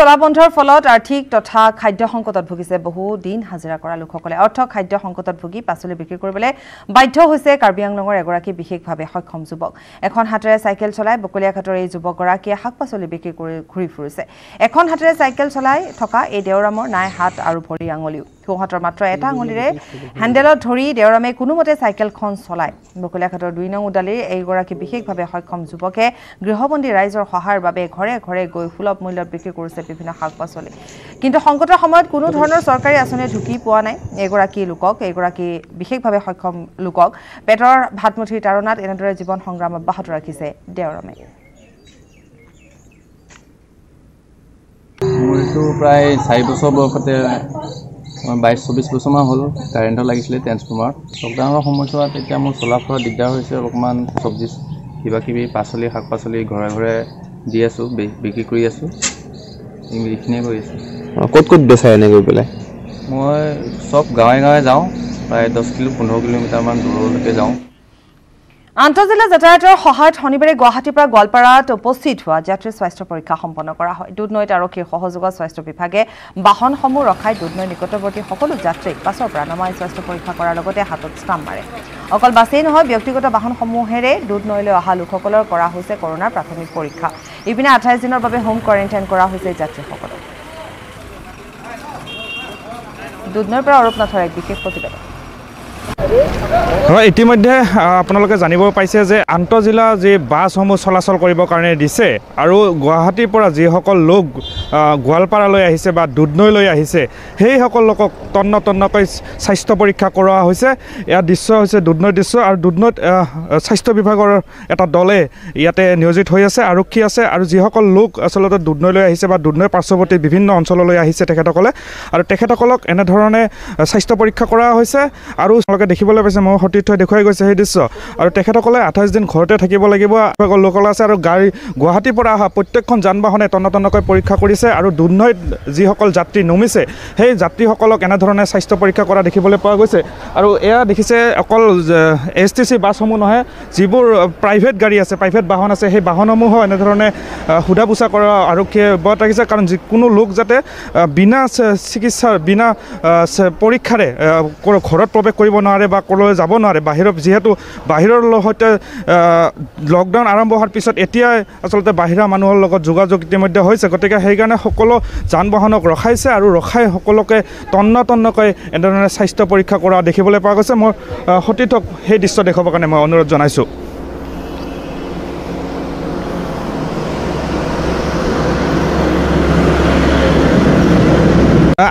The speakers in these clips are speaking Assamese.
তলাবন্ধৰ ফলত আৰ্থিক তথা খাদ্য সংকটত ভুগিছে বহু দিন হাজিৰা কৰা লোকসকলে অৰ্থ খাদ্য সংকটত ভুগি পাচলি বিক্ৰী কৰিবলৈ বাধ্য হৈছে কাৰ্বি আংলঙৰ এগৰাকী বিশেষভাৱে সক্ষম যুৱক এখন হাতেৰে সাইকেল চলাই বকলিয়াঘাটৰ এই যুৱকগৰাকীয়ে শাক-পাচলি বিক্ৰী কৰি ঘূৰি ফুৰিছে এখন হাতেৰে সাইকেল চলাই থকা এই দেওৰামৰ নাই হাত আৰু ভৰি আঙুলিও সোঁহাতৰ মাত্ৰ এটা আঙুলিৰে হ্যান্ডেলত ধৰি দেওৰামে কোনোমতে সাইকেলখন চলায় বকলিয়াঘাটৰ ২ নং উদালিৰ এইগৰাকী বিশেষভাৱে সক্ষম যুৱকে গৃহবন্দী ৰাইজৰ সহায়ৰ বাবে ঘৰে ঘৰে গৈ ফুলপ মূল্যত বিক্ৰী কৰিছে বিভিন্ন শাক-পাচলি কিন্তু সংকটৰ সময়ত কোনো ধৰণৰ চৰকাৰী আঁচনি ঢুকি পোৱা নাই এইগৰাকী বিশেষভাৱে সক্ষম লোকক পেটৰ ভাতমুঠিৰ তাৰণাত এনেদৰে জীৱন সংগ্ৰাম অব্যাহত ৰাখিছে দেওৰামে মইতো প্ৰায় 4 বছৰ বয়সতে 22-24 বছৰমা হল কাৰেণ্ট লাগিছিল ট্ৰান্সফৰ্মাৰ লকডাউনৰ সময়ছোৱাত তেতিয়া মোৰ চলাফৰা দিগদাৰ হৈছে অলপমান সবজি কিবাকিবি পাচলি শাক-পাচলি ঘৰে ঘৰে দি আছো বিক্ৰী কৰি আছো ইংলিশনে কৰি আছো কত কত বেচাই নে গৈ পেলাই মই সব গাঁৱে গাঁৱে যাওঁ প্ৰায় 10 কিলো 15 কিলোমিটাৰ মান দূৰলৈকে যাওঁ আন্তঃজিলা যাতায়াতৰ সহায়ত শনিবাৰে গুৱাহাটীৰ পৰা গোৱালপাৰাত উপস্থিত হোৱা যাত্ৰীৰ স্বাস্থ্য পৰীক্ষা সম্পন্ন কৰা হয় দুধনৈত আৰক্ষীৰ সহযোগত স্বাস্থ্য বিভাগে বাহনসমূহ ৰখাই দুধনৈ নিকটৱৰ্তী সকলো যাত্ৰীক বাছৰ পৰা নমাই স্বাস্থ্য পৰীক্ষা কৰাৰ লগতে হাতত ষ্টাম্প মাৰে অকল বাছেই নহয় ব্যক্তিগত বাহনসমূহেৰে দুধনৈলৈ অহা লোকসকলৰ কৰা হৈছে কৰোনাৰ প্ৰাথমিক পৰীক্ষা ইপিনে 28 দিনৰ বাবে হোম কোৱাৰেণ্টাইন কৰা হৈছে যাত্ৰীসকলক দুধনৈৰ পৰা অৰূপ নাথৰ এক বিশেষ প্ৰতিবেদন ইতিমধ্যে আপোনালোকে জানিব পাইছে যে আন্তঃজিলা যে বাছসমূহ চলাচল কৰিবৰ কাৰণে দিছে আৰু গুৱাহাটীৰ পৰা যিসকল লোক গোৱালপাৰালৈ আহিছে বা দুধনৈলৈ আহিছে সেইসকল লোকক তন্ন তন্নকৈ স্বাস্থ্য পৰীক্ষা কৰা হৈছে ইয়াৰ দৃশ্য হৈছে দুধনৈৰ দৃশ্য আৰু দুধনৈত স্বাস্থ্য বিভাগৰ এটা দলে ইয়াতে নিয়োজিত হৈ আছে আৰক্ষী আছে আৰু যিসকল লোক আচলতে দুধনৈলৈ আহিছে বা দুধনৈৰ পাৰ্শ্বৱৰ্তী বিভিন্ন অঞ্চললৈ আহিছে তেখেতসকলে আৰু তেখেতসকলক এনেধৰণে স্বাস্থ্য পৰীক্ষা কৰা হৈছে আৰু দেখিবলৈ পাইছে মই সতীৰ্থ দেখুৱাই গৈছে সেই দৃশ্য আৰু তেখেতসকলে 28 দিন ঘৰতে থাকিব লাগিব লোকসকল আছে আৰু গাড়ী গুৱাহাটীৰ পৰা অহা প্ৰত্যেকখন যান বাহনে তন্নতন্নকৈ পৰীক্ষা কৰিছে আৰু দুধনৈত যিসকল যাত্ৰী নমিছে সেই যাত্ৰীসকলক এনেধৰণে স্বাস্থ্য পৰীক্ষা কৰা দেখিবলৈ পোৱা গৈছে আৰু এয়া দেখিছে অকল STC বাছসমূহ নহয় যিবোৰ প্ৰাইভেট গাড়ী আছে প্ৰাইভেট বাহন আছে সেই বাহনসমূহ এনেধৰণে হুদা বুচা কৰা আৰক্ষীয়ে বত ৰাখিছে কাৰণ যিকোনো লোক যাতে বিনা চিকিৎসাৰ বিনা পৰীক্ষাৰে ঘৰত প্ৰৱেশ কৰিব নোৱাৰে বা কলৈ যাব নোৱাৰে বাহিৰত যেহেতু বাহিৰৰ লগতে লকডাউন আৰম্ভ হোৱাৰ পিছত এতিয়া আচলতে বাহিৰা মানুহৰ লগত যোগাযোগ ইতিমধ্যে হৈছে গতিকে সেইকাৰণে সকলো যান বাহনক ৰখাইছে আৰু ৰখাই সকলোকে তন্ন তন্নকৈ এনেধৰণে স্বাস্থ্য পৰীক্ষা কৰা দেখিবলৈ পোৱা গৈছে মোৰ সতীৰ্থক সেই দৃশ্য দেখাবৰ কাৰণে মই অনুৰোধ জনাইছোঁ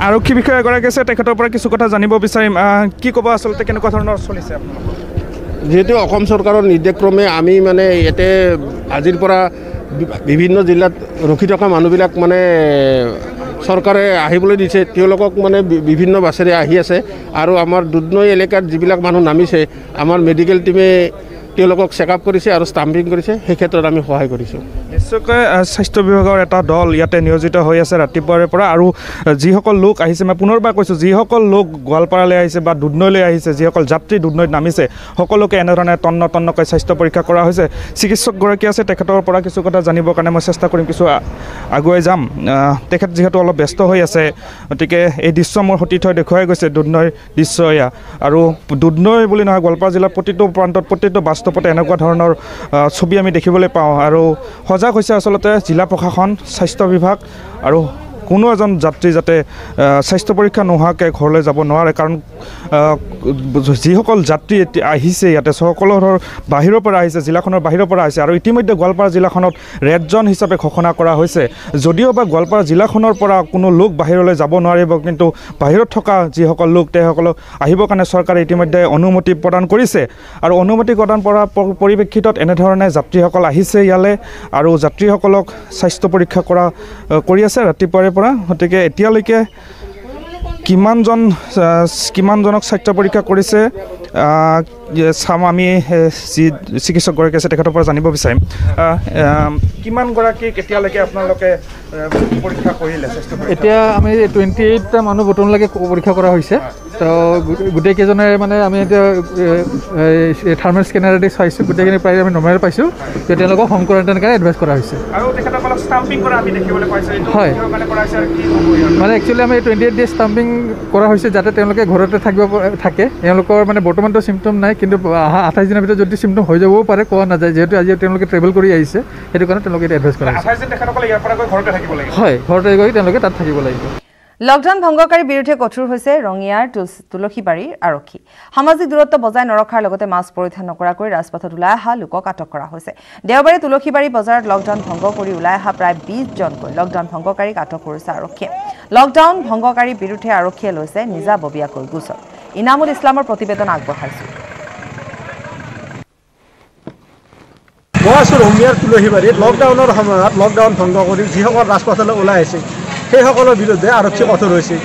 আৰক্ষী বিষয়া এগৰাকী আছে তেখেতৰ পৰা কিছু কথা জানিব বিচাৰিম কি ক'ব আচলতে কেনেকুৱা ধৰণৰ চলিছে আপোনালোকৰ যেহেতু অসম চৰকাৰৰ নিৰ্দেশক্ৰমে আমি মানে এতে আজিৰ পৰা বিভিন্ন জিলাত ৰখি থকা মানুহবিলাক মানে চৰকাৰে আহিবলৈ দিছে তেওঁলোকক মানে বিভিন্ন বাছেৰে আহি আছে আৰু আমাৰ দুধনৈ এলেকাত যিবিলাক মানুহ নামিছে আমাৰ মেডিকেল টিমে তেওঁলোকক চেকআপ কৰিছে আৰু ষ্টাম্পিং কৰিছে সেই ক্ষেত্ৰত আমি সহায় কৰিছোঁ নিশ্চয়কৈ স্বাস্থ্য বিভাগৰ এটা দল ইয়াতে নিয়োজিত হৈ আছে ৰাতিপুৱাৰে পৰা আৰু যিসকল লোক আহিছে মই পুনৰবাৰ কৈছোঁ যিসকল লোক গোৱালপাৰালৈ আহিছে বা দুধনৈলৈ আহিছে যিসকল যাত্ৰী দুধনৈত নামিছে সকলোকে এনেধৰণে তন্ন তন্নকৈ স্বাস্থ্য পৰীক্ষা কৰা হৈছে চিকিৎসকগৰাকী আছে তেখেতৰ পৰা কিছু কথা জানিবৰ কাৰণে মই চেষ্টা কৰিম কিছু আগুৱাই যাম তেখেত যিহেতু অলপ ব্যস্ত হৈ আছে গতিকে এই দৃশ্য মোৰ সতীৰ্থই দেখুৱাই গৈছে দুধনৈৰ দৃশ্য এয়া আৰু দুধনৈ বুলি নহয় গোৱালপাৰা জিলাৰ প্ৰতিটো প্ৰান্তত প্ৰতিটো বাস্তৱতে এনেকুৱা ধৰণৰ ছবি আমি দেখিবলৈ পাওঁ আৰু সজাগ হৈছে আচলতে জিলা প্ৰশাসন স্বাস্থ্য বিভাগ আৰু কোনো এজন যাত্ৰী যাতে স্বাস্থ্য পৰীক্ষা নোহোৱাকৈ ঘৰলৈ যাব নোৱাৰে কাৰণ যিসকল যাত্ৰী আহিছে ইয়াতে সকলৰ বাহিৰৰ পৰা আহিছে জিলাখনৰ বাহিৰৰ পৰা আহিছে আৰু ইতিমধ্যে গোৱালপাৰা জিলাখনত ৰেড জ'ন হিচাপে ঘোষণা কৰা হৈছে যদিও বা গোৱালপাৰা জিলাখনৰ পৰা কোনো লোক বাহিৰলৈ যাব নোৱাৰিব কিন্তু বাহিৰত থকা যিসকল লোক তেসকলক আহিবৰ কাৰণে চৰকাৰে ইতিমধ্যে অনুমতি প্ৰদান কৰিছে আৰু অনুমতি প্ৰদান কৰাৰ পৰিপ্ৰেক্ষিতত এনেধৰণে যাত্ৰীসকল আহিছে ইয়ালৈ আৰু যাত্ৰীসকলক স্বাস্থ্য পৰীক্ষা কৰা কৰি আছে ৰাতিপুৱাৰে পৰা হতেকে এতিয়ালৈকে কিমানজনক স্বাস্থ্য পৰীক্ষা কৰিছে আমি চিকিৎসকগৰাকীৰ কাছে তেখেতৰ পৰা জানিব বিচাৰিম কিমান গৰাকী কেতিয়ালৈকে আপোনালোকে পৰীক্ষা কৰিলে এতিয়া আমি 28 টা মানুহ বৰ্তমানলৈকে পৰীক্ষা কৰা হৈছে তো গুটে কেজনে মানে আমি এতিয়া থাৰ্মেল স্ক্যানাৰ দি চাইছো গুটে কেনে প্ৰায় আমি নমৰে পাইছো তেতিয়া লগক হোম কোৱাৰেণ্টাইন কাৰণে এডভাইস কৰা হৈছে আৰু তেখেতসকলক স্টাম্পিং কৰা আমি দেখিবলৈ পাইছো এইটো মানে কৰা হৈছে আৰু কি মানে একচুয়ালি আমি 28 ডে স্টাম্পিং কৰা হৈছে যাতে তেওঁলোকে ঘৰতে থাকিব থাকে তেওঁলোকৰ মানে বৰ্তমানটো সিম্পটম নাই কিন্তু 28 দিনৰ ভিতৰত যদি সিম্পটম হৈ যাবও পাৰে কোৱা না যায় যেহেতু আজি তেওঁলোকে ট্ৰেভেল কৰি আহিছে সেইটো কাৰণে তেওঁলোকে এডভাইস কৰা হৈছে 28 দিন তেখেতসকল ইয়াৰ পৰা ঘৰতে থাকিব লাগিব হয় ঘৰতে গৈ তেওঁলোকে তাত থাকিব লাগিব লকডাউন ভঙ্গকাৰীৰ বিৰুদ্ধে কঠোৰ হৈছে ৰঙিয়াৰ তুলসীবাৰীৰ আৰক্ষী সামাজিক দূৰত্ব বজাই নৰখাৰ লগতে মাস্ক পৰিধান নকৰাকৈ ৰাজপথত উলাই অহা লোকক আটক কৰা হৈছে দেওবাৰে তুলসীবাৰী বজাৰত লকডাউন ভঙ্গ কৰি উলাই অহা প্ৰায় 20 জনকৈ লকডাউন ভঙ্গকাৰীক আটক কৰিছে আৰক্ষী লকডাউন ভঙ্গকাৰীৰ বিৰুদ্ধে আৰক্ষীয়ে লৈছে নিজাববীয়াকৈ গোচৰ ইনামুল ইছলামৰ প্ৰতিবেদন আগবঢ়াইছে মহাসুৰ ৰঙিয়াৰ তুলসীবাৰী লকডাউনৰ সময়ত লকডাউন ভঙ্গ কৰি যিসকল ৰাজপথলৈ উলাই আহিছে সেই সকলৰ বিৰুদ্ধে আৰক্ষী কঠোৰ হৈছে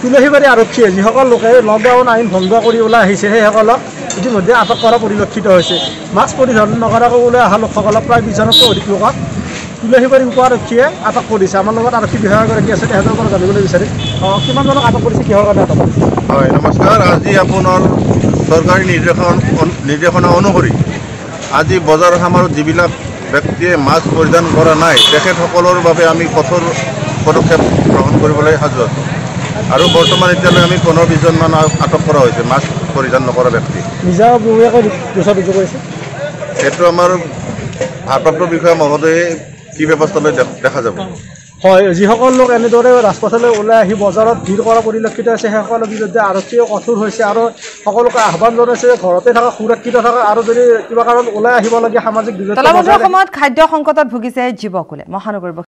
তুলসীবাৰী আৰক্ষীয়ে যিসকল লোকে লকডাউন আইন ভংগ কৰি ওলাই আহিছে সেইসকলক ইতিমধ্যে আটক কৰা পৰিলক্ষিত হৈছে মাস্ক পৰিধান নকৰাকৈ ওলাই অহা লোকসকলক প্ৰায় ২০জনতকৈ অধিক লোকক তুলসীবাৰী উপ আৰক্ষীয়ে আটক কৰিছে আমাৰ লগত আৰক্ষী বিভাগগৰাকী আছে তেহেঁতৰ পৰা জানিবলৈ বিচাৰিম কিমানজনক আটক কৰিছে কিহৰ কাৰণে আটক হয় নমস্কাৰ আজি আপোনাৰ চৰকাৰী নিৰ্দেশনা অনুসৰি আজি বজাৰ সমাৰত যিবিলাক ব্যক্তিয়ে মাস্ক পৰিধান কৰা নাই তেখেতসকলৰ বাবে আমি কঠোৰ পদক্ষেপ গ্ৰহণ কৰিবলৈ সাজু আছোঁ আৰু বৰ্তমান এতিয়ালৈ আমি 15-20 মান আটক কৰা হৈছে মাস্ক পৰিধান নকৰা ব্যক্তি এইটো আমাৰ ভাৰপ্ৰাপ্ত বিষয়া মহোদয়ে কি ব্যৱস্থা লৈ দেখা যাব হয় যিসকল লোক এনেদৰে ৰাজপথলৈ ওলাই আহি বজাৰত ভিৰ কৰা পৰিলক্ষিত হৈছে সেইসকলৰ বিৰুদ্ধে আৰক্ষীয়ে কঠোৰ হৈছে আৰু সকলোকে আহ্বান জনাইছে ঘৰতে থকা সুৰক্ষিত থকা আৰু যদি কিবা কাৰণ ওলাই আহিবলগীয়া সামাজিক দূৰত্ব বজাই সময়ত খাদ্য সংকটত ভুগিছে জীৱকুলে মহানগৰ